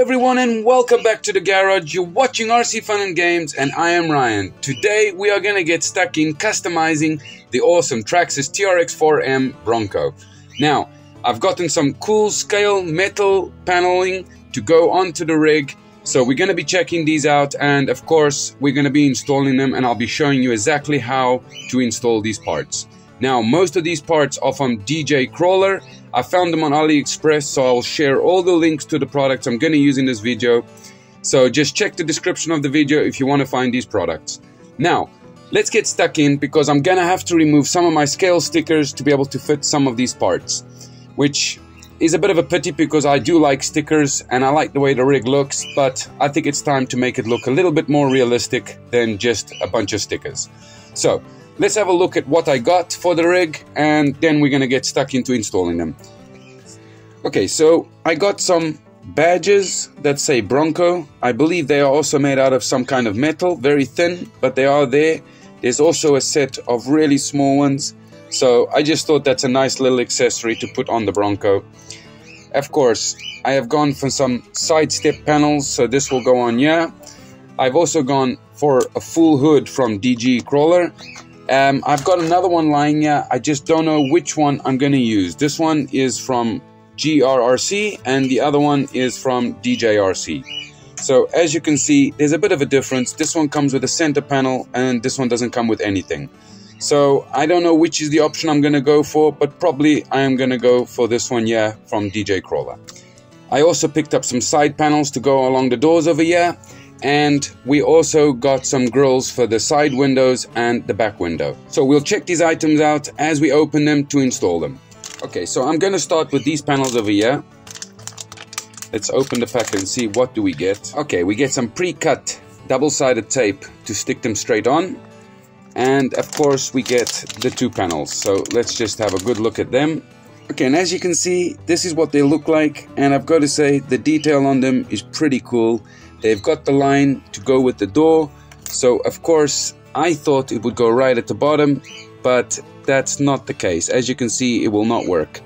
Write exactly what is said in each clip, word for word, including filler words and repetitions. Hello everyone and welcome back to the garage. You're watching R C Fun and Games and I am Ryan. Today we are going to get stuck in customizing the awesome Traxxas T R X four M Bronco. Now, I've gotten some cool scale metal paneling to go onto the rig. So we're going to be checking these out and of course we're going to be installing them and I'll be showing you exactly how to install these parts. Now, most of these parts are from D J Crawler. I found them on AliExpress, so I'll share all the links to the products I'm going to use in this video. So just check the description of the video if you want to find these products. Now, let's get stuck in because I'm going to have to remove some of my scale stickers to be able to fit some of these parts, which is a bit of a pity because I do like stickers and I like the way the rig looks, but I think it's time to make it look a little bit more realistic than just a bunch of stickers. So let's have a look at what I got for the rig and then we're gonna get stuck into installing them. Okay, so I got some badges that say Bronco. I believe they are also made out of some kind of metal, very thin, but they are there. There's also a set of really small ones. So I just thought that's a nice little accessory to put on the Bronco. Of course, I have gone for some side step panels, so this will go on here. I've also gone for a full hood from D J Crawler. Um, I've got another one lying here, I just don't know which one I'm going to use. This one is from G R R C and the other one is from D J R C. So as you can see, there's a bit of a difference. This one comes with a center panel and this one doesn't come with anything. So I don't know which is the option I'm going to go for, but probably I am going to go for this one here from D J Crawler. I also picked up some side panels to go along the doors over here. And we also got some grills for the side windows and the back window. So we'll check these items out as we open them to install them. Okay, so I'm going to start with these panels over here. Let's open the pack and see what do we get. Okay, we get some pre-cut double-sided tape to stick them straight on. And of course we get the two panels. So let's just have a good look at them. Okay, and as you can see, this is what they look like. And I've got to say, the detail on them is pretty cool. They've got the line to go with the door, so of course I thought it would go right at the bottom, but that's not the case. As you can see, it will not work.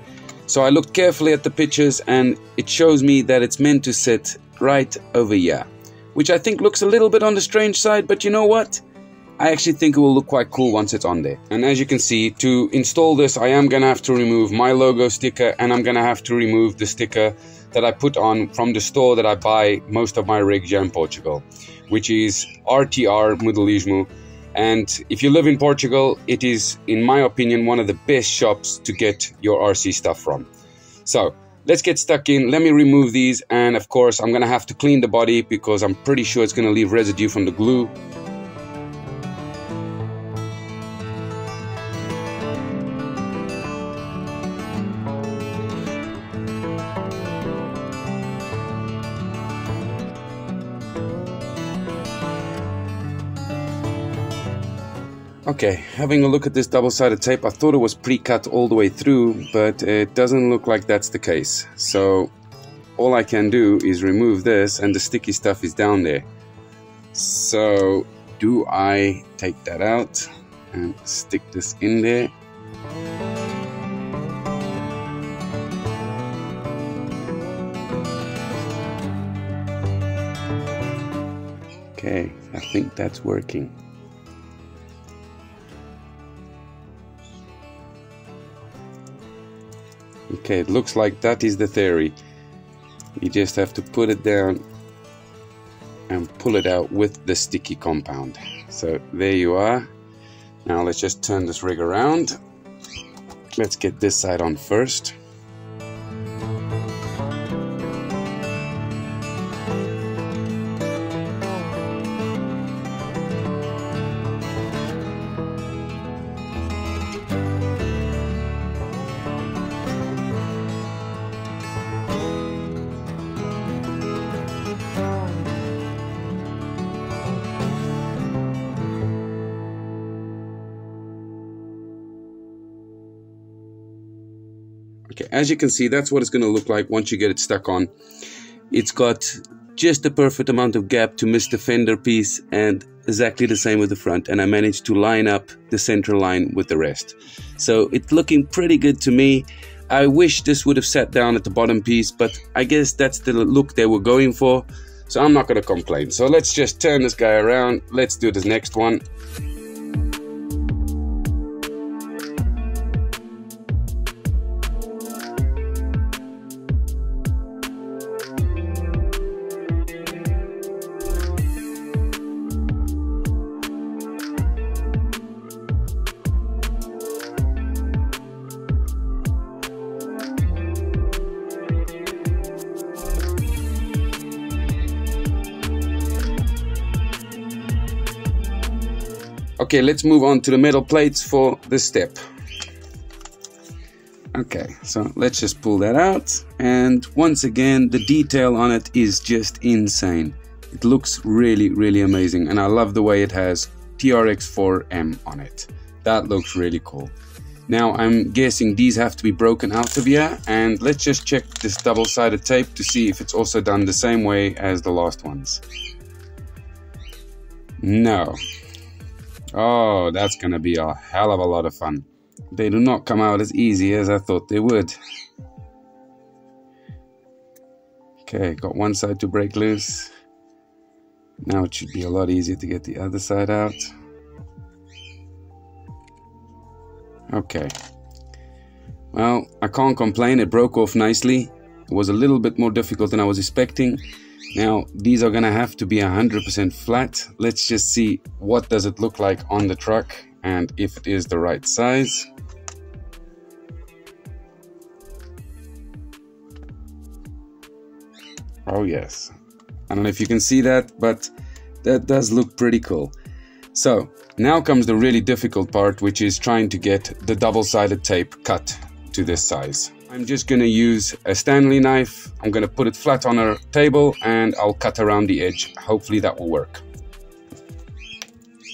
So I looked carefully at the pictures and it shows me that it's meant to sit right over here, which I think looks a little bit on the strange side, but you know what? I actually think it will look quite cool once it's on there. And as you can see, to install this, I am gonna have to remove my logo sticker and I'm gonna have to remove the sticker that I put on from the store that I buy most of my rigs here in Portugal, which is R T R Mudalismo. And if you live in Portugal, it is, in my opinion, one of the best shops to get your R C stuff from. So let's get stuck in. Let me remove these. And of course, I'm gonna have to clean the body because I'm pretty sure it's gonna leave residue from the glue. Okay, having a look at this double-sided tape, I thought it was pre-cut all the way through, but it doesn't look like that's the case. So all I can do is remove this and the sticky stuff is down there. So do I take that out and stick this in there? Okay, I think that's working. Okay, it looks like that is the theory. You just have to put it down and pull it out with the sticky compound. So there you are. Now let's just turn this rig around. Let's get this side on first. Okay, as you can see, that's what it's going to look like once you get it stuck on. It's got just the perfect amount of gap to miss the fender piece and exactly the same with the front. And I managed to line up the center line with the rest. So it's looking pretty good to me. I wish this would have sat down at the bottom piece, but I guess that's the look they were going for, so I'm not going to complain. So let's just turn this guy around. Let's do this next one. Okay, let's move on to the metal plates for the step. Okay, so let's just pull that out. And once again, the detail on it is just insane. It looks really, really amazing. And I love the way it has T R X four M on it. That looks really cool. Now, I'm guessing these have to be broken out of here. And let's just check this double-sided tape to see if it's also done the same way as the last ones. No. Oh, that's gonna be a hell of a lot of fun. They do not come out as easy as I thought they would. Okay, got one side to break loose. Now it should be a lot easier to get the other side out. Okay. Well, I can't complain, it broke off nicely. It was a little bit more difficult than I was expecting. Now, these are gonna have to be one hundred percent flat. Let's just see what does it look like on the truck and if it is the right size. Oh yes. I don't know if you can see that, but that does look pretty cool. So, now comes the really difficult part, which is trying to get the double-sided tape cut to this size. I'm just going to use a Stanley knife. I'm going to put it flat on our table and I'll cut around the edge. Hopefully that will work.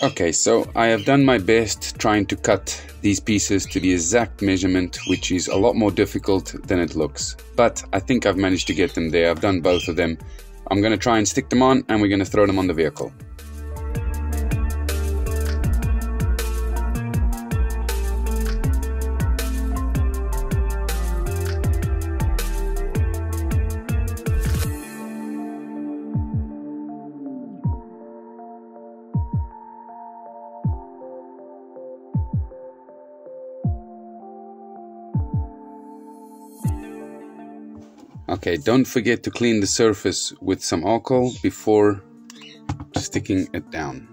Okay, so I have done my best trying to cut these pieces to the exact measurement, which is a lot more difficult than it looks. But I think I've managed to get them there. I've done both of them. I'm going to try and stick them on and we're going to throw them on the vehicle. Okay, don't forget to clean the surface with some alcohol before sticking it down.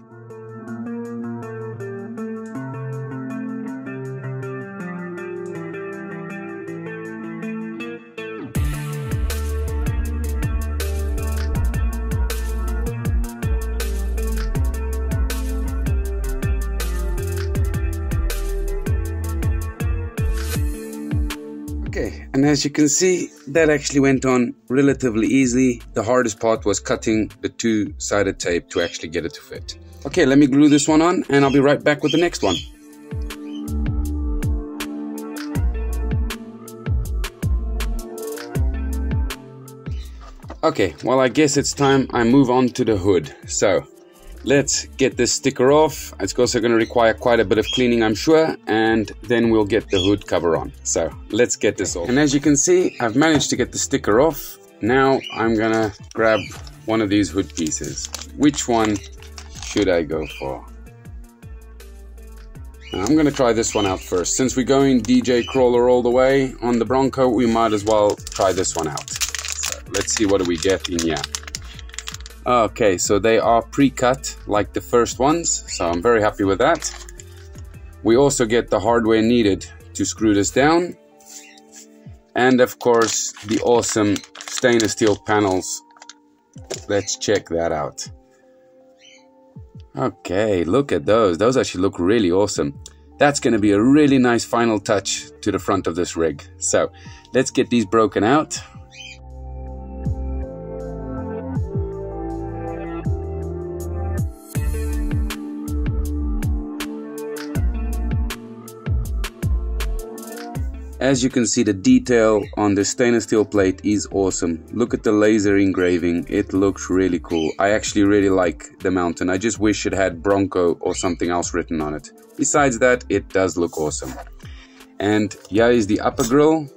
And as you can see, that actually went on relatively easily. The hardest part was cutting the two-sided tape to actually get it to fit. Okay, let me glue this one on and I'll be right back with the next one. Okay, well, I guess it's time I move on to the hood. So let's get this sticker off. It's also going to require quite a bit of cleaning, I'm sure, and then we'll get the hood cover on. So let's get this off. And as you can see, I've managed to get the sticker off. Now I'm gonna grab one of these hood pieces. Which one should I go for? Now, I'm gonna try this one out first. Since we're going D J Crawler all the way on the Bronco, we might as well try this one out. So let's see what do we get in here. Okay, so they are pre-cut like the first ones, so I'm very happy with that. We also get the hardware needed to screw this down. And of course, the awesome stainless steel panels. Let's check that out. Okay, look at those. Those actually look really awesome. That's going to be a really nice final touch to the front of this rig. So let's get these broken out. As you can see, the detail on the stainless steel plate is awesome. Look at the laser engraving. It looks really cool. I actually really like the mountain. I just wish it had Bronco or something else written on it. Besides that, it does look awesome. And here is the upper grille.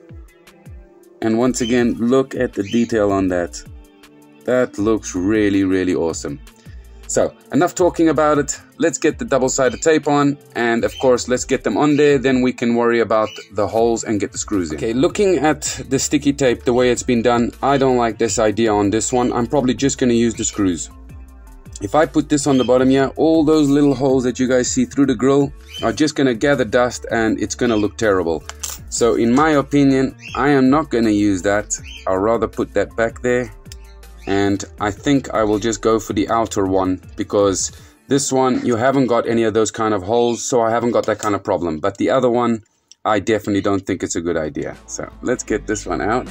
And once again, look at the detail on that. That looks really, really awesome. So enough talking about it. Let's get the double-sided tape on, and of course let's get them on there, then we can worry about the holes and get the screws in. Okay, looking at the sticky tape the way it's been done, I don't like this idea on this one. I'm probably just going to use the screws. If I put this on the bottom here, all those little holes that you guys see through the grill are just going to gather dust and it's going to look terrible. So in my opinion, I am not going to use that. I'll rather put that back there. And I think I will just go for the outer one, because this one you haven't got any of those kind of holes, so I haven't got that kind of problem. But the other one, I definitely don't think it's a good idea. So let's get this one out.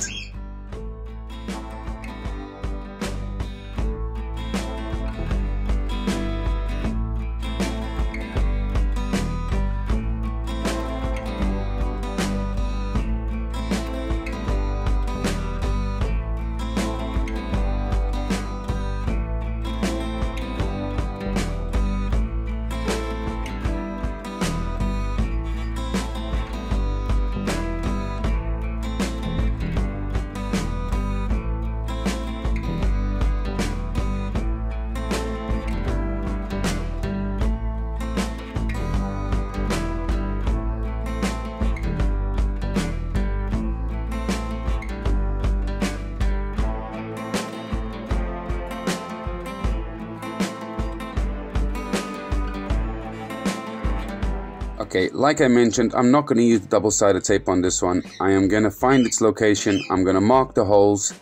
Okay, like I mentioned, I'm not going to use the double-sided tape on this one. I am going to find its location, I'm going to mark the holes,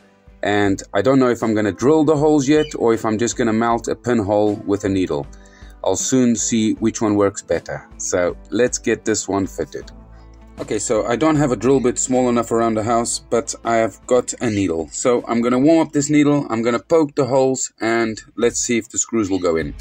and I don't know if I'm going to drill the holes yet or if I'm just going to mount a pinhole with a needle. I'll soon see which one works better. So let's get this one fitted. Okay, so I don't have a drill bit small enough around the house, but I have got a needle. So I'm going to warm up this needle, I'm going to poke the holes, and let's see if the screws will go in.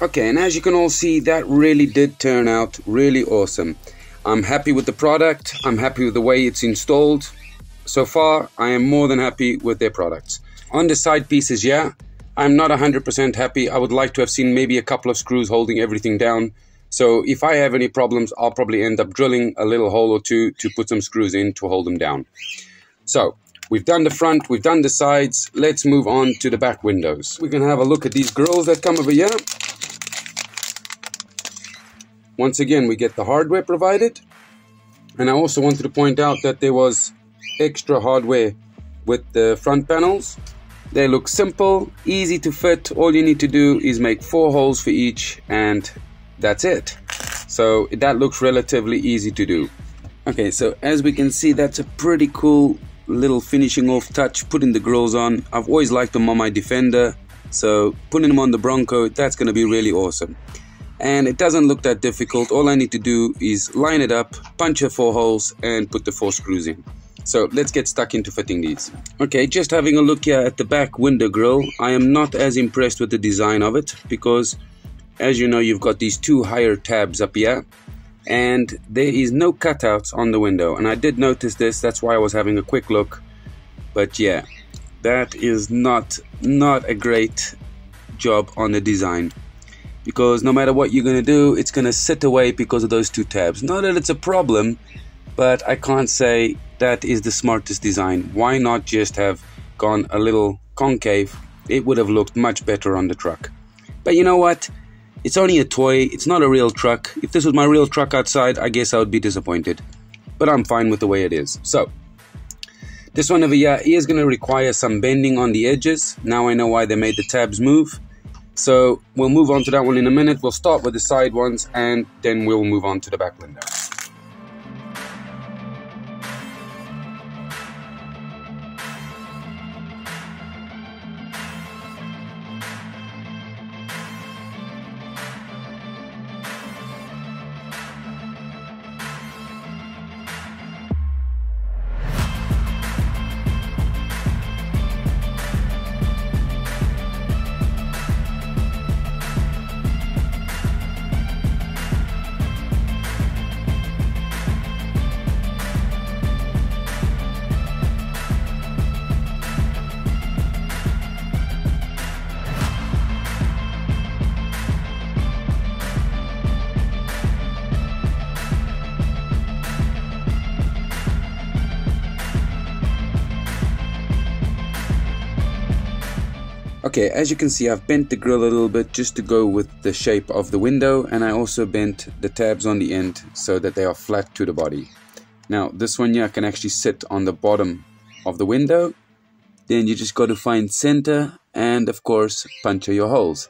Okay, and as you can all see, that really did turn out really awesome. I'm happy with the product, I'm happy with the way it's installed. So far, I am more than happy with their products. On the side pieces, yeah, I'm not one hundred percent happy. I would like to have seen maybe a couple of screws holding everything down, So if I have any problems, I'll probably end up drilling a little hole or two to put some screws in to hold them down. So we've done the front, we've done the sides. Let's move on to the back windows. We're going to have a look at these grills that come over here. Once again, we get the hardware provided. And I also wanted to point out that there was extra hardware with the front panels. They look simple, easy to fit. All you need to do is make four holes for each, and that's it. So that looks relatively easy to do. Okay, so as we can see, that's a pretty cool little finishing off touch, putting the grills on. I've always liked them on my Defender, so putting them on the Bronco, that's going to be really awesome. And it doesn't look that difficult. All I need to do is line it up, punch the four holes, and put the four screws in. So let's get stuck into fitting these. Okay, just having a look here at the back window grille. I am not as impressed with the design of it because, as you know, you've got these two higher tabs up here and there is no cutouts on the window. And I did notice this, that's why I was having a quick look. But yeah, that is not, not a great job on the design, because no matter what you're gonna do, it's gonna sit away because of those two tabs. Not that it's a problem, but I can't say that is the smartest design. Why not just have gone a little concave? It would have looked much better on the truck. But you know what? It's only a toy, it's not a real truck. If this was my real truck outside, I guess I would be disappointed. But I'm fine with the way it is. So, this one over here is gonna require some bending on the edges. Now I know why they made the tabs move. So, we'll move on to that one in a minute. We'll start with the side ones and then we'll move on to the back window. Okay, as you can see, I've bent the grille a little bit just to go with the shape of the window, and I also bent the tabs on the end so that they are flat to the body. Now this one here can actually sit on the bottom of the window. Then you just got to find center and of course puncture your holes.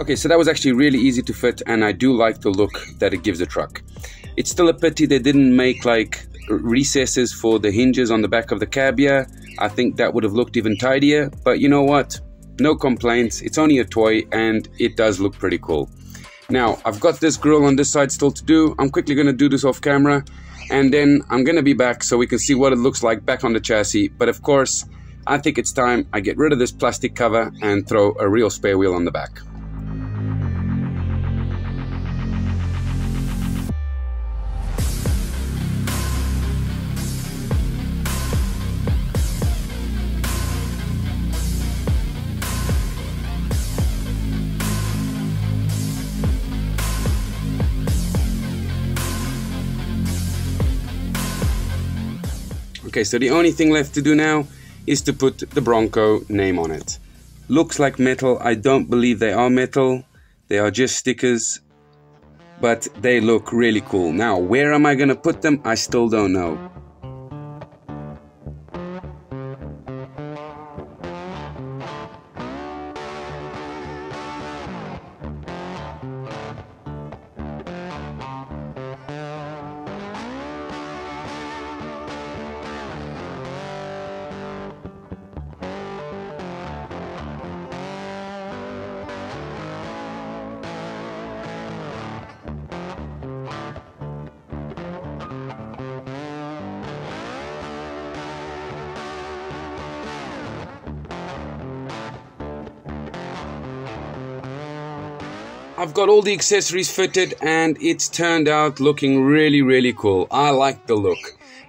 Okay, so that was actually really easy to fit, and I do like the look that it gives a truck. It's still a pity they didn't make like recesses for the hinges on the back of the cab here. I think that would have looked even tidier, but you know what? No complaints, it's only a toy and it does look pretty cool. Now, I've got this grille on this side still to do. I'm quickly gonna do this off camera and then I'm gonna be back so we can see what it looks like back on the chassis. But of course, I think it's time I get rid of this plastic cover and throw a real spare wheel on the back. Okay, so the only thing left to do now is to put the Bronco name on it. Looks like metal. I don't believe they are metal. They are just stickers, but they look really cool. Now, where am I gonna put them? I still don't know. I've got all the accessories fitted and it's turned out looking really, really cool. I like the look,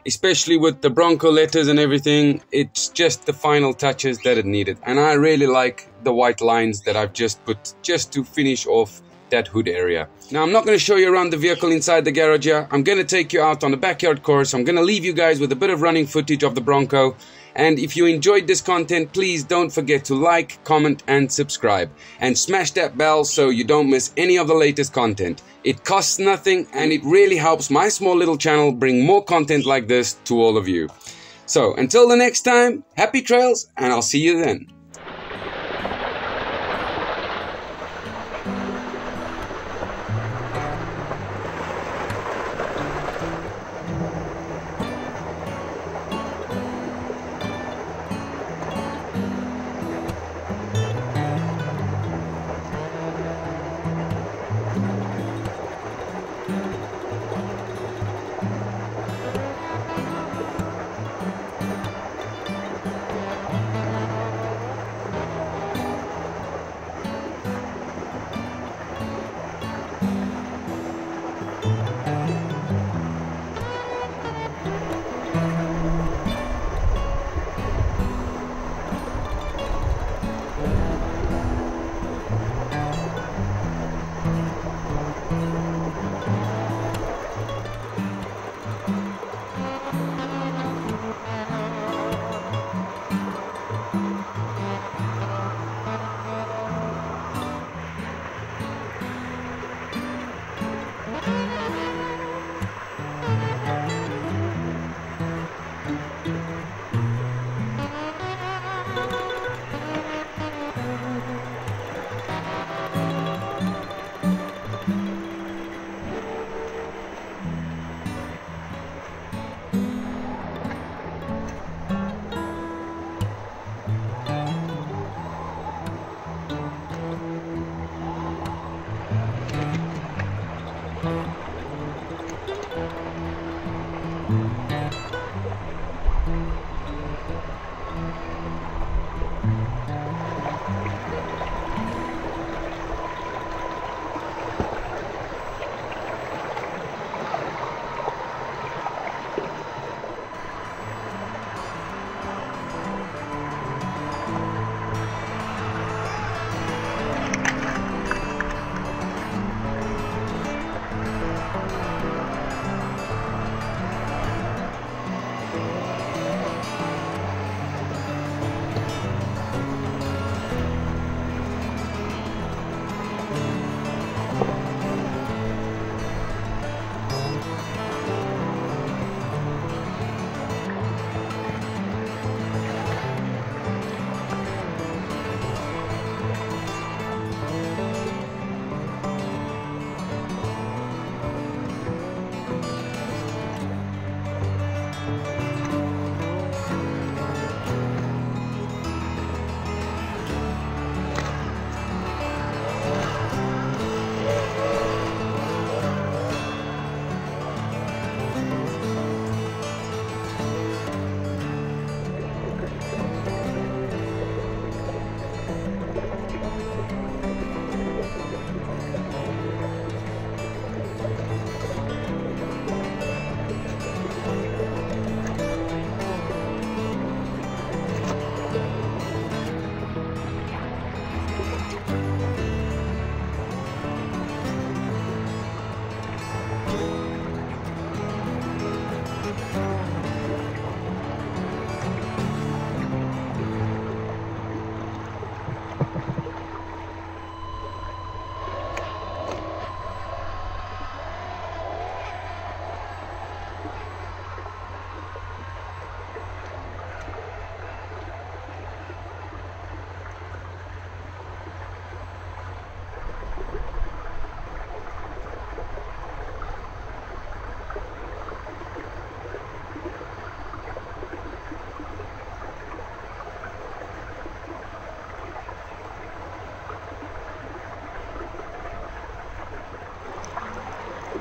especially with the Bronco letters and everything. It's just the final touches that it needed. And I really like the white lines that I've just put just to finish off that hood area. Now, I'm not going to show you around the vehicle inside the garage here. I'm going to take you out on the backyard course. I'm going to leave you guys with a bit of running footage of the Bronco. And if you enjoyed this content, please don't forget to like, comment and subscribe. And smash that bell so you don't miss any of the latest content. It costs nothing and it really helps my small little channel bring more content like this to all of you. So until the next time, happy trails and I'll see you then.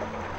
Thank you.